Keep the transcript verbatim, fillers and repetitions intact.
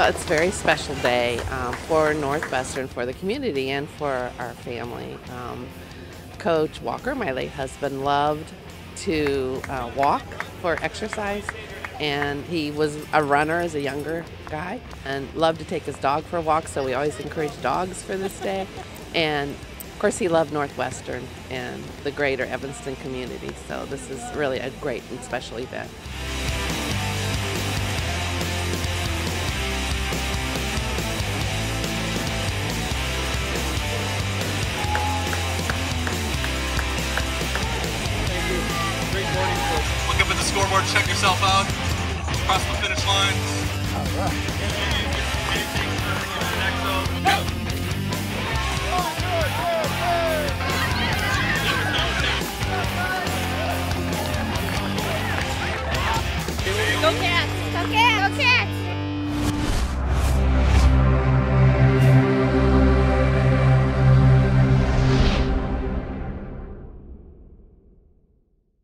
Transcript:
Well, it's a very special day um, for Northwestern, for the community, and for our family. Um, Coach Walker, my late husband, loved to uh, walk for exercise, and he was a runner as a younger guy and loved to take his dog for a walk, so we always encourage dogs for this day. And of course he loved Northwestern and the greater Evanston community, so this is really a great and special event. Look up at the scoreboard, check yourself out, cross the finish line. All right. Anything for the next zone. Go! Go Cats! Go Cats! Go Cats!